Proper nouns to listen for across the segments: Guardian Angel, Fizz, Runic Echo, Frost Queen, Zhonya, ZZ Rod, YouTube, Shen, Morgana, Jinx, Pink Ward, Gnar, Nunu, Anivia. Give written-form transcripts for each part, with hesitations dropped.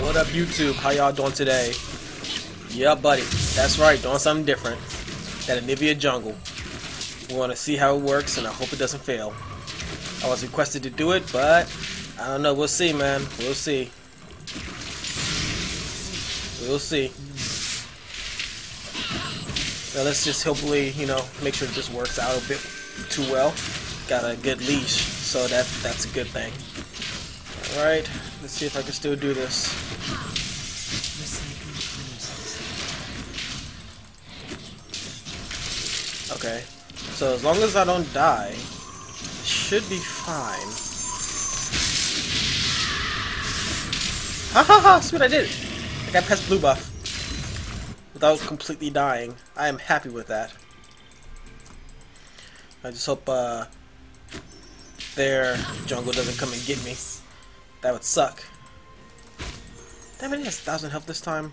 What up, YouTube? How y'all doing today? Yeah, buddy. That's right. Doing something different. That Anivia jungle. We want to see how it works, and I hope it doesn't fail. I was requested to do it, but I don't know. We'll see, man. We'll see. We'll see. Now let's just hopefully, you know, make sure this works out a bit too well. Got a good leash, so that's a good thing. Alright, let's see if I can still do this. Okay, so as long as I don't die, it should be fine. Ha ha ha, see what I did! I got past blue buff without completely dying. I am happy with that. I just hope their jungle doesn't come and get me. That would suck. Damn it, it has 1,000 health this time.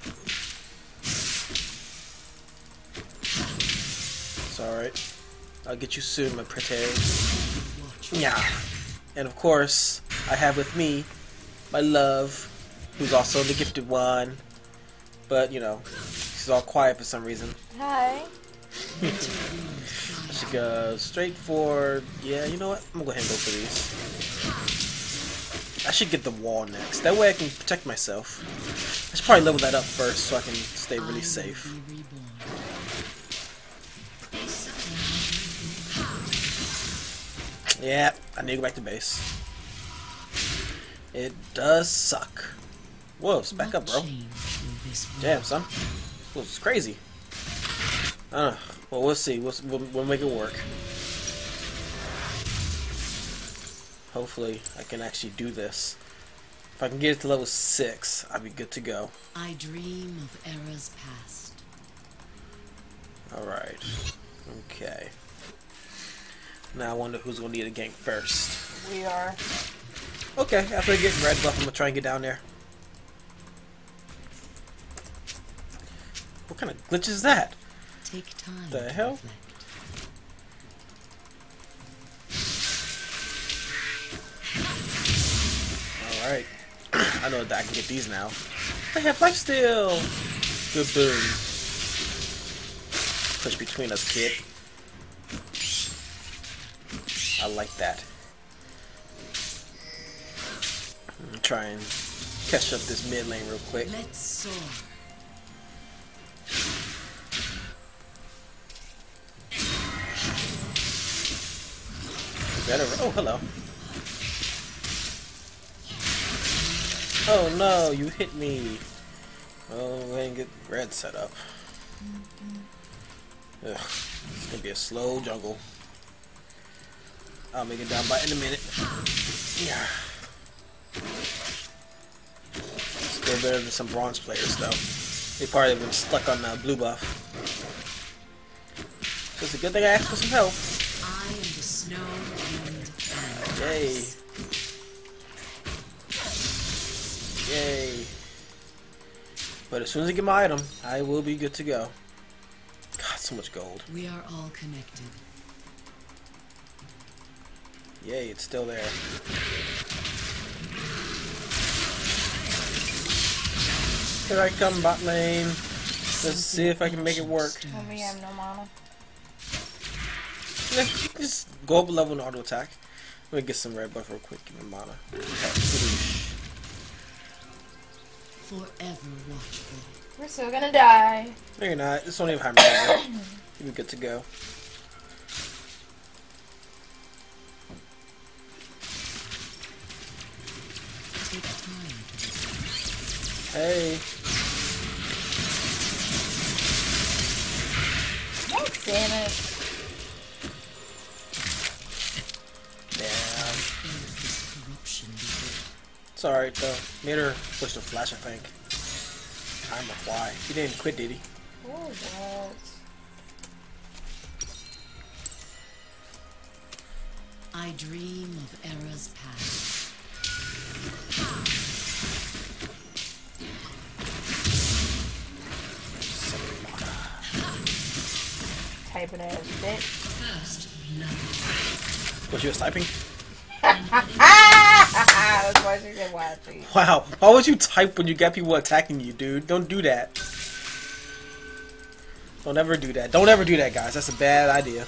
It's alright. I'll get you soon, my pretty. Yeah. And of course, I have with me my love, who's also the gifted one. But, you know, she's all quiet for some reason. Hi. She goes straight for... Yeah, you know what? I'm gonna go ahead and go for these. I should get the wall next. That way I can protect myself. I should probably level that up first so I can stay really safe. Yeah, I need to go back to base. It does suck. Whoa, it's back up, bro. Damn, son. This is crazy. I don't know. Well, we'll see. We'll make it work. Hopefully, I can actually do this. If I can get it to level 6, I'll be good to go. I dream of eras past. All right. Okay. Now I wonder who's gonna need a gank first. We are. Okay. After I get red buff, I'm gonna try and get down there. What kind of glitch is that? Take time. The hell? Alright. I know that I can get these now. They have lifesteal! Good boom. Push between us, kid. I like that. I'm gonna try and catch up this mid lane real quick. Let's soar. Better. Oh, hello. Oh no, you hit me. Oh, I didn't get red set up. Ugh, it's gonna be a slow jungle. I'll make it down by in a minute. Yeah. Still better than some bronze players though. They probably have been stuck on that blue buff. So it's a good thing I asked for some help. Yay! Yay! But as soon as I get my item, I will be good to go. God, so much gold. We are all connected. Yay! It's still there. Here I come, bot lane. Let's see if I can make it work. We have no mana. Just go up a level and auto attack. Let me get some red buff real quick. Give me mana. Forever watchful. We're still gonna die. No, you're not. This won't even happen. You'll be good to go. Hey. God damn it. It's alright though. Made her push the flash, I think. I'm a fly. He didn't quit, did he? Oh, God. I dream of era's past. Typing it as a bitch. What, you were sniping? I was watching and watching. Wow. Why would you type when you got people attacking you, dude? Don't do that. Don't ever do that. Don't ever do that, guys. That's a bad idea.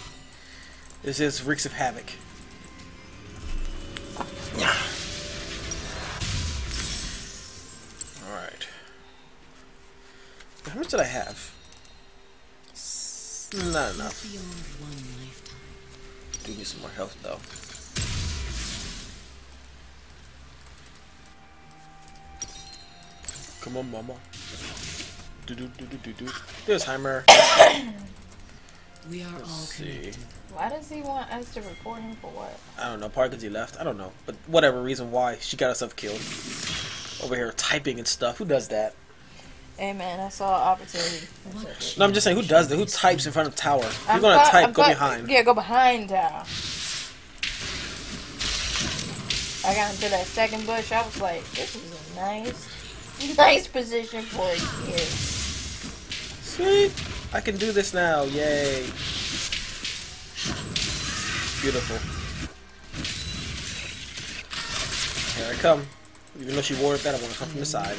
This just reeks of havoc. Alright. How much did I have? Not enough. Do need some more health, though. Come on, mama. Do-do-do-do-do-do. There's Heimer. We are all connected. Why does he want us to report him for what? I don't know. Probably because he left. I don't know. But whatever reason why, she got herself killed. Over here typing and stuff. Who does that? Hey man, I saw an opportunity. No, I'm just saying, who does that? Who types in front of tower? You're going to type, go behind. Yeah, go behind tower. I got into that second bush. I was like, this is a nice position for a kid. Sweet. I can do this now. Yay. Beautiful. Here I come. Even though she wore it that, I want to come from the side.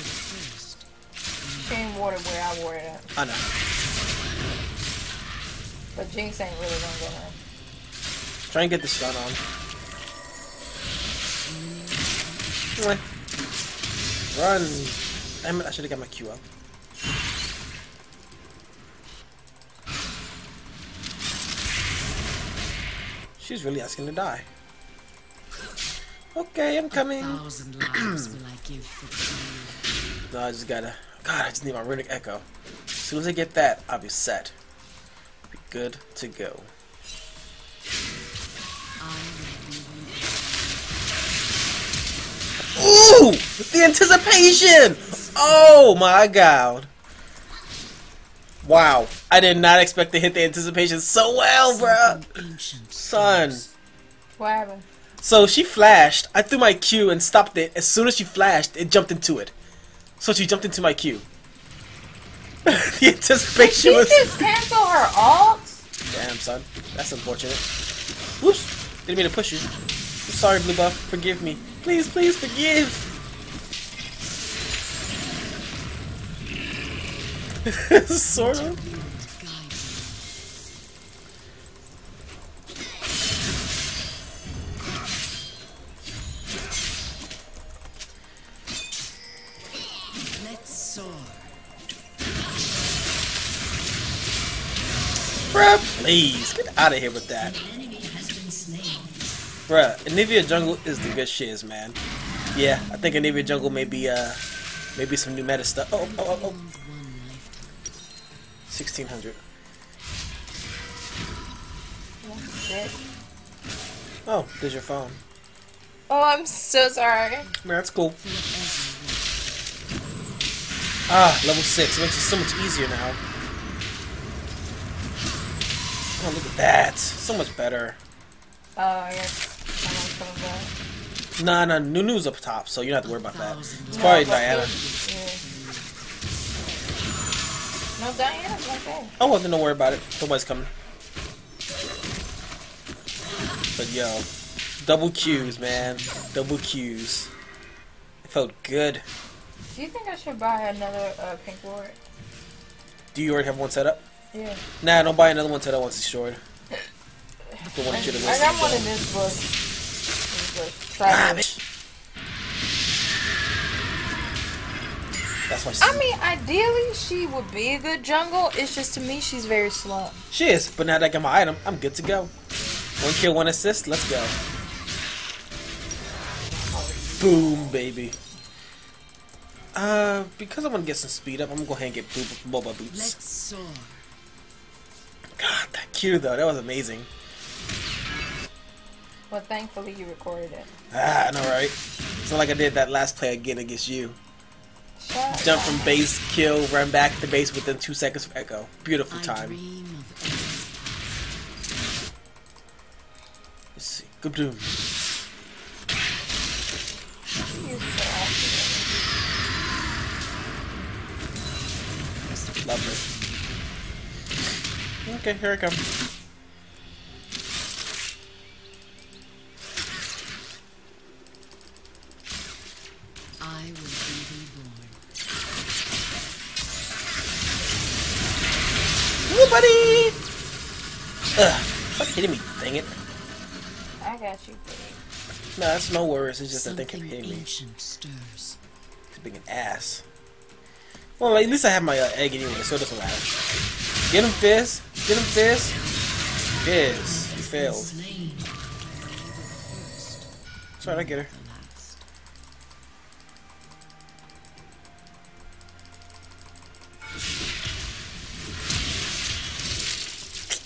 She ain't wore it where I wore it at. I know. But Jinx ain't really gonna go home. Try and get the stun on. Anyway. Run! Damn it, I should've got my Q up. She's really asking to die. Okay, I'm coming. No, I just gotta... God, I just need my Runic Echo. As soon as I get that, I'll be set. Be good to go. Ooh! The anticipation! Oh my god. Wow. I did not expect to hit the anticipation so well, bro. Son. What happened? So she flashed. I threw my Q and stopped it. As soon as she flashed, it jumped into it. So she jumped into my queue. The anticipation was... Did she just cancel her ult? Damn, son. That's unfortunate. Whoops. Didn't mean to push you. Sorry, Blue Buff. Forgive me. Please, please forgive. Sort of. Bruh, please get out of here with that. Bruh, Anivia jungle is the good shiz, man. Yeah, I think Anivia jungle may be maybe some new meta stuff. Oh, oh, oh, oh. 1600. Oh, there's your phone. Oh, I'm so sorry. That's cool. Ah, level 6. It makes it so much easier now. Oh, look at that. So much better. Oh, yes. I don't know. Nah, Nunu's up top, so you don't have to worry about that. It's probably Diana. Yeah. No, Diana's right there. Oh, well, then don't worry about it. Nobody's coming. But yo, double Qs, man. Double Qs. It felt good. Do you think I should buy another Pink Ward? Do you already have one set up? Yeah. Nah, don't buy another one till that one's destroyed. The one you I got one in this book. That's why. I mean, ideally she would be a good jungle. It's just to me she's very slow. She is, but now that I got my item, I'm good to go. 1 kill, 1 assist. Let's go. Boom, baby. Because I want to get some speed up, I'm gonna go ahead and get Boba Boots. Let's soar. God, that Q though, that was amazing. Well, thankfully you recorded it. Ah, I know, right? It's not like I did that last play again against you. Shut Jump from base, kill, run back to base within 2 seconds of Echo. Beautiful time. Let's see. Kaboom. Lovely. Okay, here I come. buddy! Ugh, stop hitting me, dang it. I got you. No, that's no worries, it's just something that they can hit me. Stirs. It's being an ass. Well, like, at least I have my egg anyway, so it doesn't matter. Get him, Fizz! Get him, Fizz! Fizz, you failed. It's alright, I get her.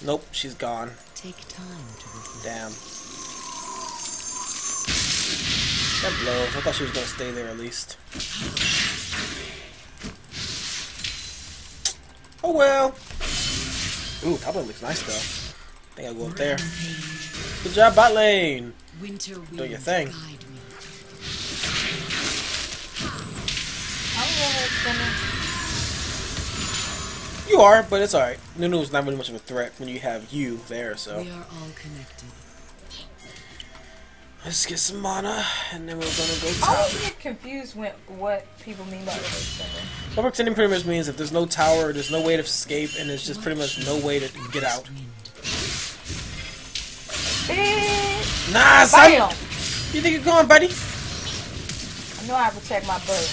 Nope, she's gone. Take time to reflect. Damn. That blows. I thought she was gonna stay there at least. Oh well. Ooh, top lane looks nice though. I think I'll go up there. Good job, bot lane. Doing your thing. You are, but it's alright. Nunu's not really much of a threat when you have you there, so. We are all connected. Let's get some mana, and then we're gonna go tower. I always get confused with what people mean by overextending. Overextending pretty much means if there's no tower, there's no way to escape, and there's just pretty much no way to get out. Nah, son! You think you're going, buddy? I know I have to protect my bird.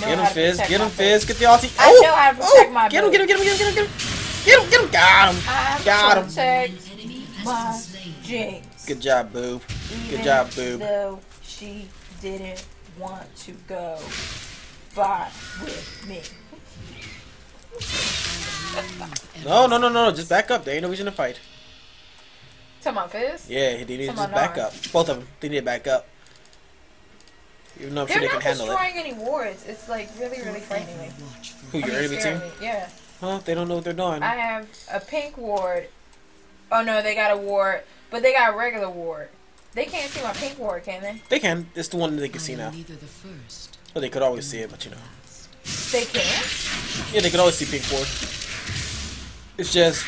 Get him, Fizz. Get him, Fizz. Get the ulti. Oh! I know how to protect my boo. Get him, get him, get him, get him, get him, get him. Got him. Got him. Jinx. Good job, boo. Good job, boo. Though she didn't want to go by with me. No. Just back up. There ain't no reason to fight. Come on, Fizz. Yeah, they need to just back up. Both of them. They need to back up. Even though I'm sure they can handle it. They're not destroying any wards. It's like really frightening. Who, your enemy team? Yeah. Huh? They don't know what they're doing. I have a pink ward. Oh no, they got a ward, but they got a regular ward. They can't see my pink ward, can they? They can. It's the one that they can see now. Well, they could always see it, but you know. They can? Yeah, they could always see pink ward. It's just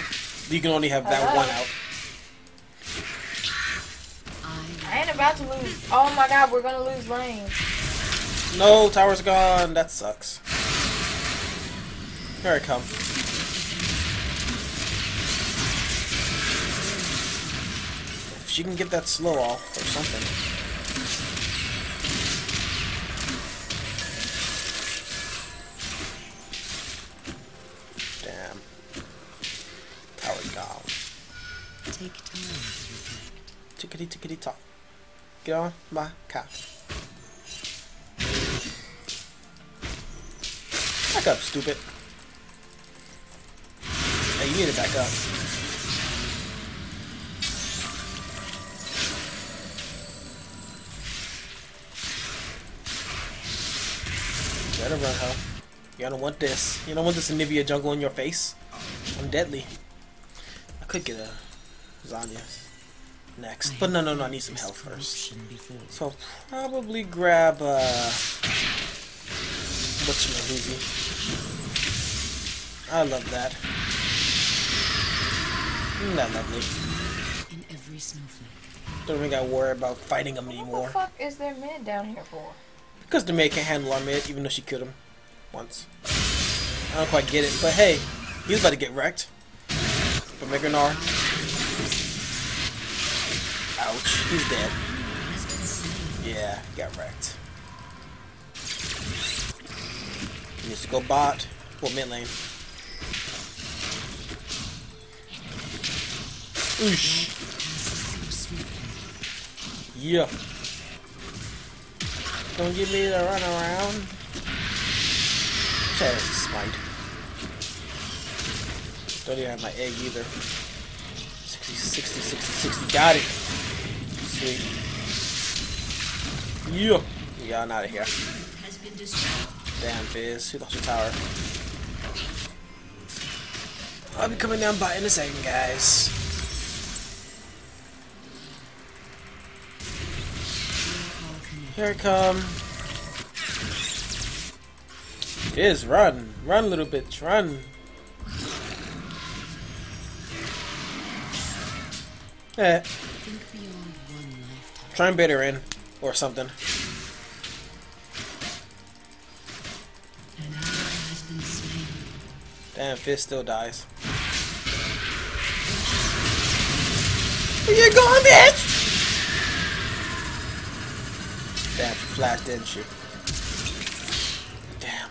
you can only have that one out. I ain't about to lose. Oh my god, we're gonna lose lanes. No, tower's gone. That sucks. Here I come. If she can get that slow off or something. Damn. Tower gone. Take time. Tickety tickety top. Get on my cock. Back up, stupid. Hey, you need to back up. Better run, huh? You don't want this. You don't want this Anivia jungle in your face. I'm deadly. I could get a Zhonya next, but no, I need some health first. So I'll probably grab whatchamazoozy. I love that. Isn't that lovely? In every snowflake. Don't think I worry about fighting them anymore. What the fuck is their mid down here for? Because the maid can't handle our mid, even though she killed him once. I don't quite get it, but hey, he's about to get wrecked. But make her Gnar. Ouch, he's dead. Yeah, he got wrecked. He needs to go bot. Well, mid lane. Oosh. Yeah. Don't give me the run around. That is smite. Don't even have my egg either. 60. Got it. Sweet. Yeah. Yeah, I'm out of here. Damn, Fizz. Who lost your tower? I'll be coming down by in a second, guys. Here I come. Fizz, run. Run, little bitch. Run. Eh. Try and bait her in, or something. Damn, Fizz still dies. Where you going, bitch? Damn, you flashed, didn't you? Damn.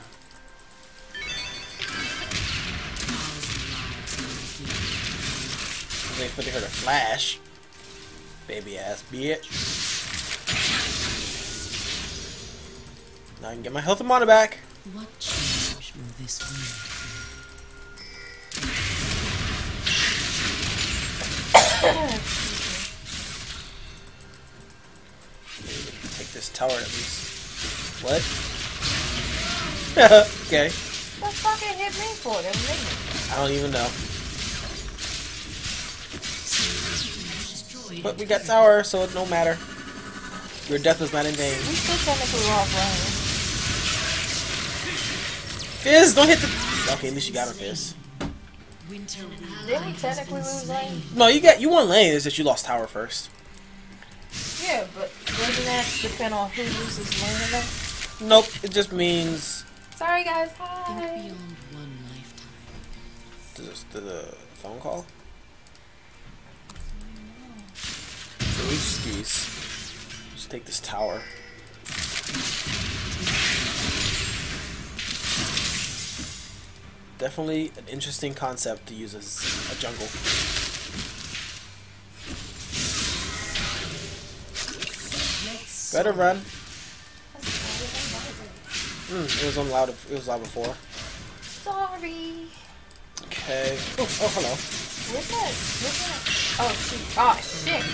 I ain't putting her to flash. Baby ass bitch. Now I can get my health and mana back. What change will this be? Take this tower at least. What? Okay. What the fuck it hit me for? I don't even know. But we got tower, so it don't matter. Your death is not in vain. We still technically off running. Fizz, don't hit the. Okay, at least you got him, Fizz. Didn't we technically lose lane? No, you won lane, it's that you lost tower first. Yeah, but doesn't that depend on who loses lane or not? Nope, it just means... Sorry guys, hi! Think beyond one lifetime. Did the phone call? So we just take this tower. Definitely an interesting concept to use as a jungle. Better run. It was on loud. It was loud before. Sorry. Okay. Oh, hello. Where's that? Oh, she. Oh, shit.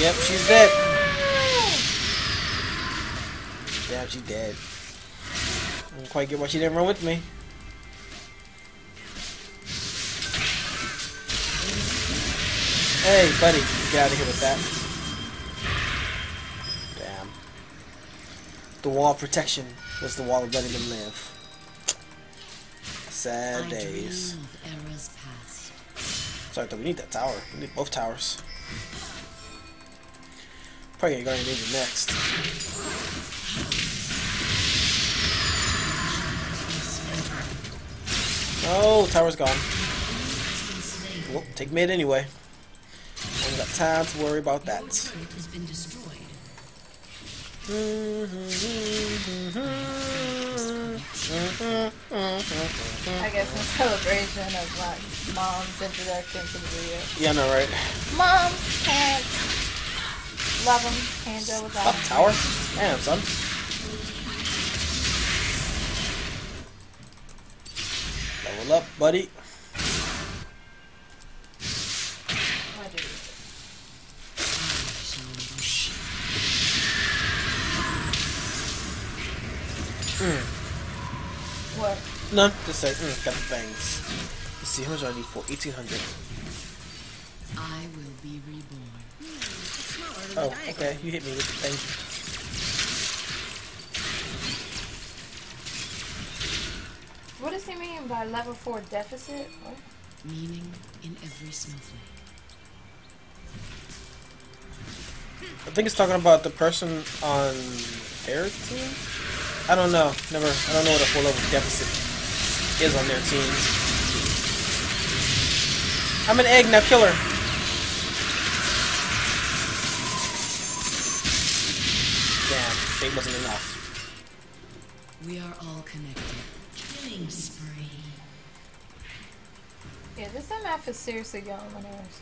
Yep, she's dead. Damn, she's dead. I don't quite get why she didn't run with me. Hey, buddy, get out of here with that. Damn. The wall of protection was the wall of letting them live. Sad days. Sorry, though, we need that tower. We need both towers. Probably gonna need you next. Oh, tower's gone. Well, take mid anyway. I don't got time to worry about that. I guess in celebration of like mom's introduction to the video. Yeah, I know, right? Mom can't love him, can't go without him. Up tower, damn son. Level up, buddy. What? No, just like, got the bangs. Let's see, how much I need for 1800. I will be reborn. Oh, okay, you hit me with the bangs. What does he mean by level 4 deficit? What? Meaning in every snowflake. I think it's talking about the person on their team? I don't know. I don't know what a full level deficit is on their team. I'm an egg, now kill her. Damn, fate wasn't enough. We are all connected. Killing spree. Yeah, this MF is seriously going on ours.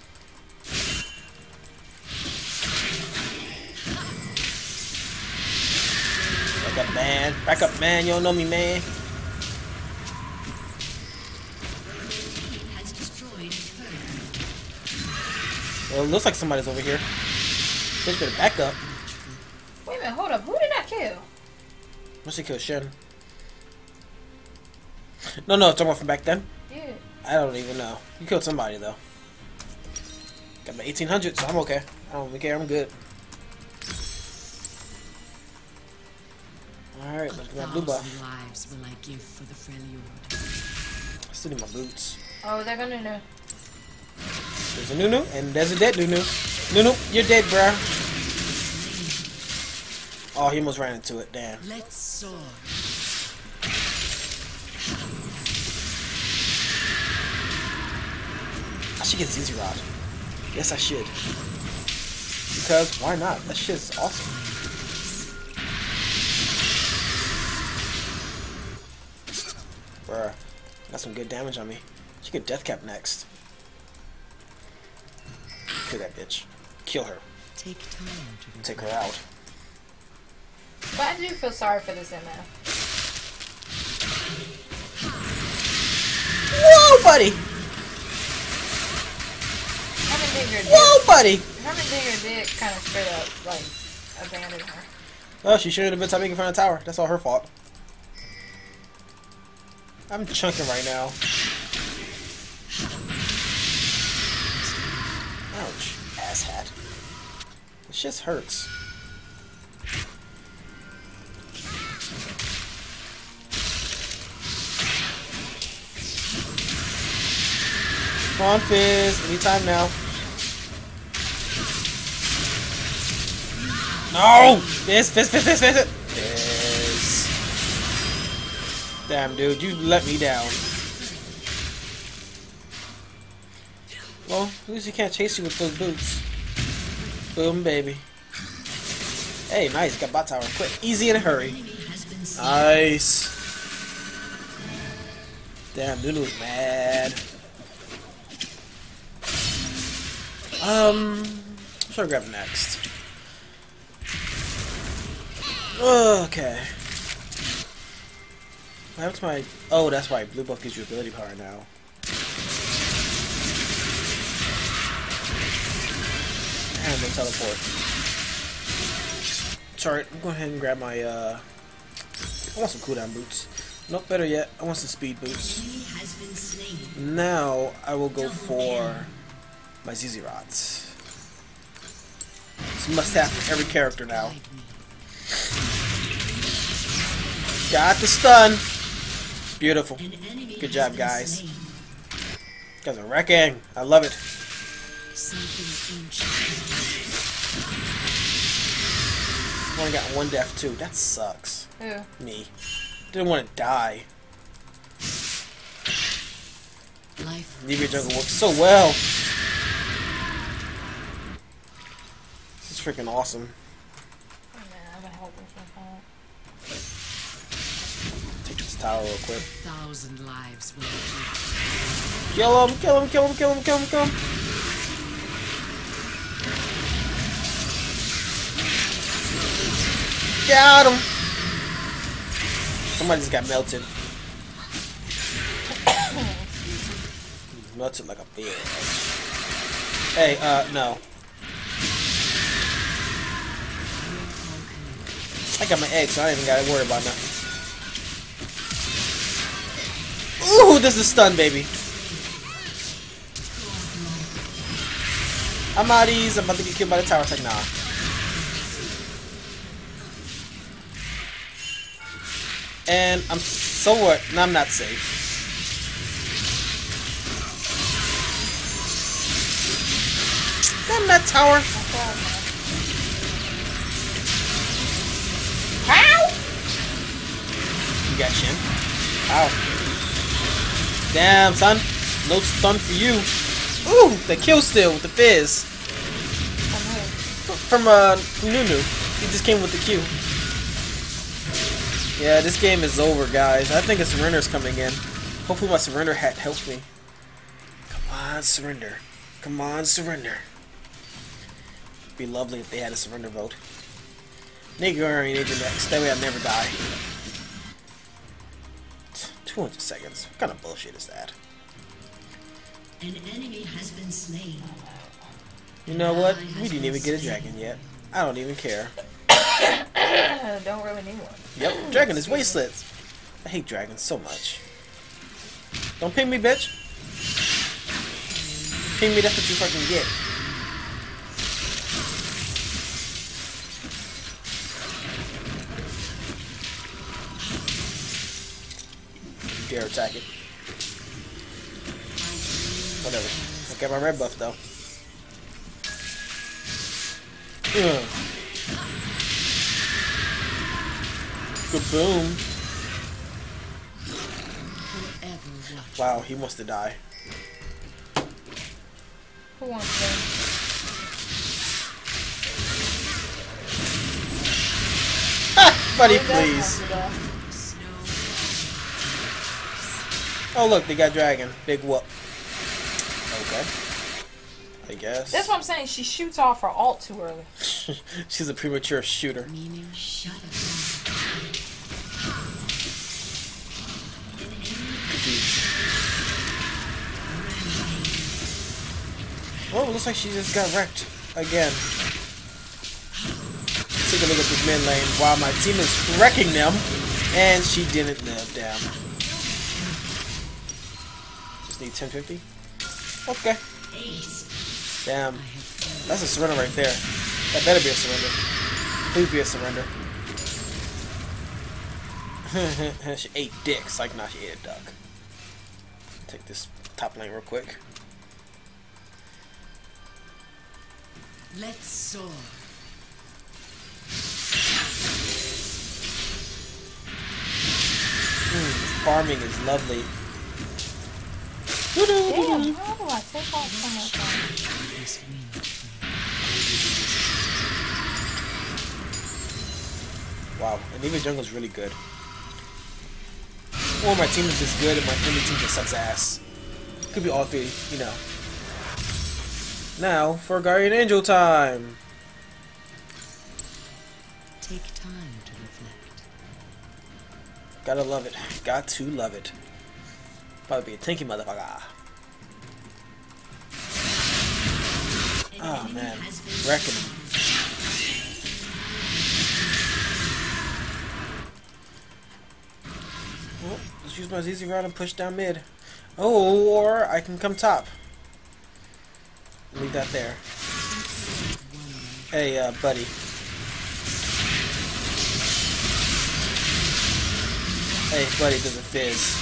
Back up, man. Back up, man. You don't know me, man. Well, it looks like somebody's over here. Just better back up. Wait a minute. Hold up. Who did I kill? Must have killed Shen. No. Talking about from back then? Yeah. I don't even know. You killed somebody, though. Got my 1800, so I'm okay. I don't really care. I'm good. Alright, let's get my blue buff. I still need my boots. Oh, they're gonna Nunu. There's a Nunu, and there's a dead Nunu. Nunu, you're dead, bruh. Oh, he almost ran into it, damn. Let's soar. should get ZZ Rod. Yes, I should. Because why not? That shit's awesome. Bruh, got some good damage on me. She could death cap next. Kill that bitch. Kill her. Take time to take her out. But I do feel sorry for this MF. Whoa, buddy! Whoa, buddy! Herman Digger did kind of straight up, like, abandon her. Well, she should have been typing in front of the tower. That's all her fault. I'm chunking right now. Ouch, asshat. This just hurts. Come on, Fizz. Anytime now. No! Fizz! Fizz! Damn, dude. You let me down. Well, at least he can't chase you with those boots. Boom, baby. Hey, nice. Got bot tower. Quick. Easy in a hurry. Nice. Damn, Nunu's mad. Should I grab next? Okay. That's my. Oh, that's why blue buff gives you ability power now. And no teleport. Sorry, I'm going ahead and grab my. I want some cooldown boots. Nope, better yet, I want some speed boots. Now I will go for my ZZ Rods. It's a must-have for every character now. Got the stun. Beautiful. Good job, guys. You guys are wrecking. I love it. I only got one death too. That sucks. Yeah. Me. Didn't want to die. Anivia jungle works so well. Freaking awesome. Oh, man, take this tower real quick. Kill him. Got him. Somebody just got melted. He's melted like a bear. Hey, no. I got my eggs, so I don't even gotta worry about nothing. Ooh, this is stun, baby. I'm out easy. I'm about to get killed by the tower. It's like, nah. And I'm so what? No, I'm not safe. Damn that tower. Got Shen. Ow. Damn, son. No stun for you. Ooh, the kill steal with the Fizz. From Nunu. He just came with the Q. Yeah, this game is over, guys. I think a surrender's coming in. Hopefully my surrender hat helps me. Come on, surrender. It'd be lovely if they had a surrender vote. Nigga, already need your next. That way I'll never die. 200 seconds. What kind of bullshit is that? An enemy has been slain. You know what? We didn't even get a dragon yet. I don't even care. Don't really need one. Yep, dragon is wasteland. I hate dragons so much. Don't ping me, bitch. Ping me, that's what you fucking get. Dare attack it. Whatever. I got my red buff though. Ugh. Kaboom. Wow, he wants to die. Who wants them? Ha! Buddy, please. Oh look, they got dragon. Big whoop. Okay. I guess. That's what I'm saying. She shoots off her ult too early. She's a premature shooter. Well, it looks like she just got wrecked again. Let's take a look at this mid lane while my team is wrecking them, and she didn't live. Down. Just need 1050. Okay. Damn. That's a surrender right there. That better be a surrender. Please be a surrender. She ate dicks. Like, nah, she ate a duck. Take this top lane real quick. Let's soar. Farming is lovely. Damn, how do I take off from that thing? Wow, Aniva's jungle's really good. Or my team is just good and my enemy team just sucks ass. Could be all three, you know. Now for Guardian Angel time. Take time to reflect. Gotta love it. Got to love it. Probably be a tanky motherfucker. Oh man, wrecking him. Oh, let's use my ZZ Rod and push down mid. Oh, or I can come top. Leave that there. Hey, buddy. Hey, buddy, does a fizz.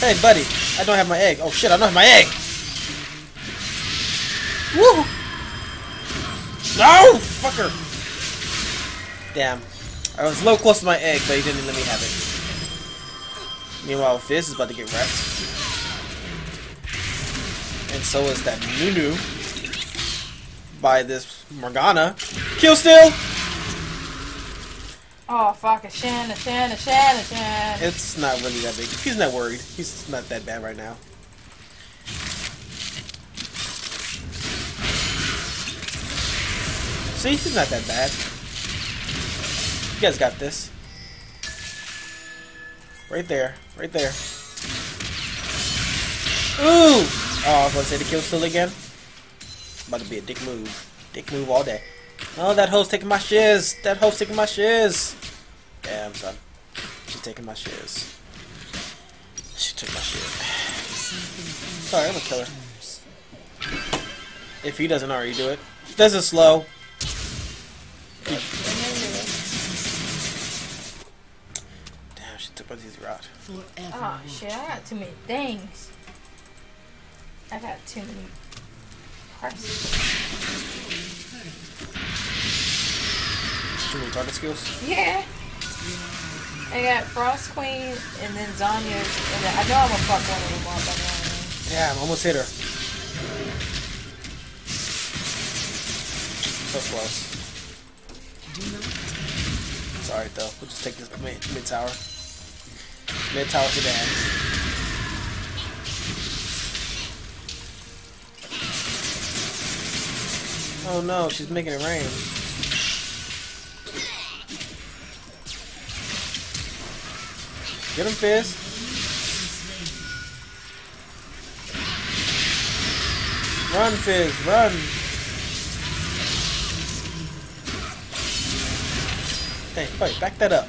Hey, buddy, I don't have my egg. Oh, shit, I don't have my egg! Woo! No! Fucker! Damn. I was low close to my egg, but he didn't let me have it. Meanwhile, Fizz is about to get wrecked. And so is that Nunu by this Morgana. Kill still! Oh fuck, a Shen. It's not really that big. He's not worried. He's not that bad right now. See, he's not that bad. You guys got this. Right there. Right there. Ooh! Oh, I was gonna say the kill still again. About to be a dick move. Dick move all day. Oh, that hoe's taking my shiz. That hoe's taking my shiz. Damn, son. She's taking my shiz. She took my shiz. Sorry, I'm gonna kill her. If he doesn't already do it. Does it slow. Damn, she took my ZZ Rod. Oh, shit, I got too many things. I got too many parts. Too many target skills? Yeah. I got Frost Queen and then Zhonya. And then I know I'm gonna fuck one of them up by now. Yeah, I almost hit her. So close. It's alright though. We'll just take this mid tower. Mid tower to the end. Oh no, she's making it rain. Get him, Fizz. Run, Fizz, run. Hey, buddy, back that up. I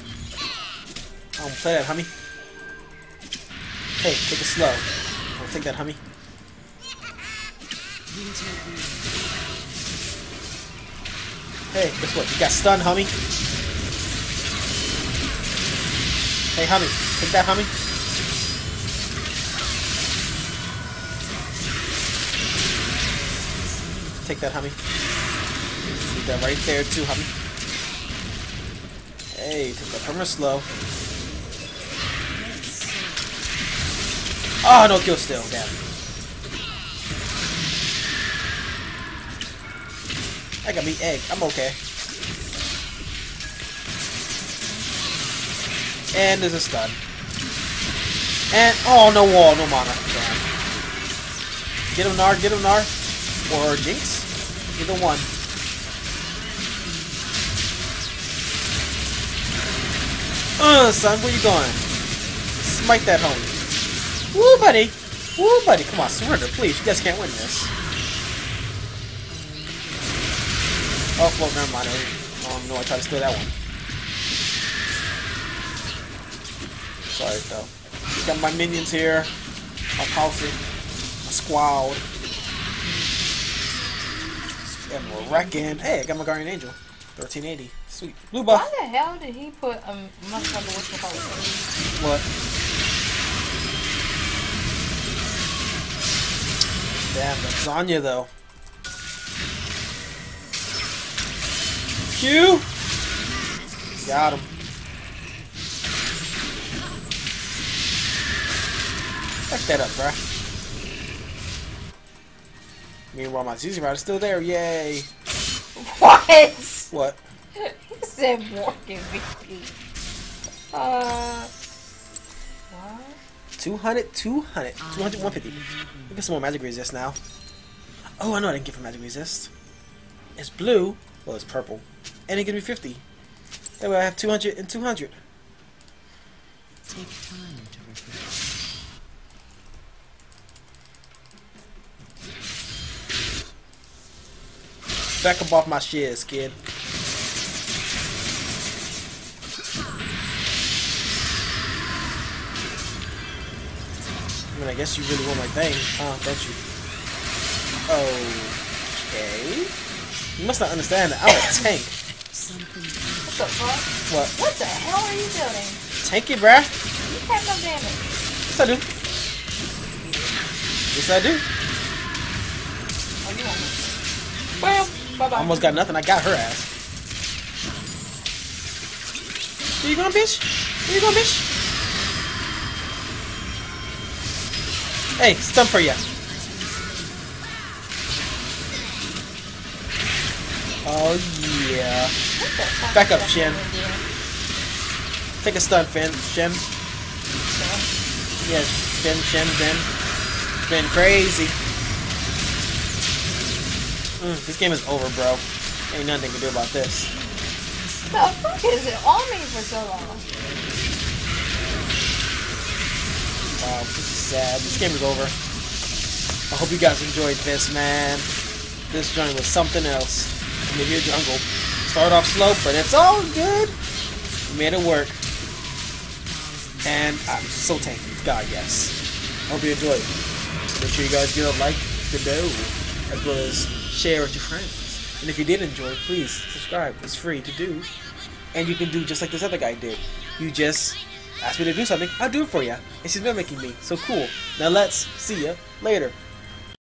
don't play that, homie. Hey, take it slow. Don't take that, homie. Hey, guess what? You got stunned, homie. Hey, homie. Take that, homie. Take that, homie. Take that right there, too, homie. Hey, took that perma slow. Oh, no kill still, damn. I got me egg. I'm okay. And there's a stun. And oh, no wall, no mana. Damn. Get him, Gnar. Get him, Gnar. Or Jinx. Either one. Son, where you going? Smite that homie. Woo, buddy. Woo, buddy. Come on, surrender, please. You guys can't win this. Oh, well, never mind. Oh, no, I tried to steal that one. Sorry, though. Just got my minions here. My posse. My squad. And we're wrecking. Hey, I got my Guardian Angel. 1380. Sweet. Blue buff. Why the hell did he put a much under what's the policy? What? Damn, the Zhonya, though. Q! Got him. Back that up, bruh. Meanwhile, my ZZ Rod is still there. Yay! What? What? You said walking VP. What? 200, 200, 200, 150. I get some more magic resist now. Oh, I know I didn't get for magic resist. It's blue. Well, it's purple. And it gives me 50. That way I have 200 and 200. Take time to refresh. Back up off my shares, kid. I mean, I guess you really want my thing, huh? Don't you? Okay. You must not understand that I'm a tank. What the fuck? What? What the hell are you doing? Tank it, bruh. You have no damage. Yes, I do. Yes, I do. Oh, you almost. Well, bye-bye. Almost got nothing. I got her ass. Where you going, bitch? Where you going, bitch? Hey, stun for ya. Oh yeah. Back up, Shen. Take a stun, Finn. Shen. Yes, Shen, Shen, Shen. Been crazy. This game is over, bro. Ain't nothing to do about this. The fuck is it on me for so long? Wow, this is sad. This game is over. I hope you guys enjoyed this, man. This journey was something else. Anivia jungle. Start off slow, but it's all good. We made it work. And I'm so tanky. God, yes. Hope you enjoyed it. Make sure you guys give a like the video, as well as share with your friends. And if you did enjoy, please subscribe. It's free to do. And you can do just like this other guy did. You just ask me to do something, I'll do it for you. And she's been making me. So cool. Now let's see you later.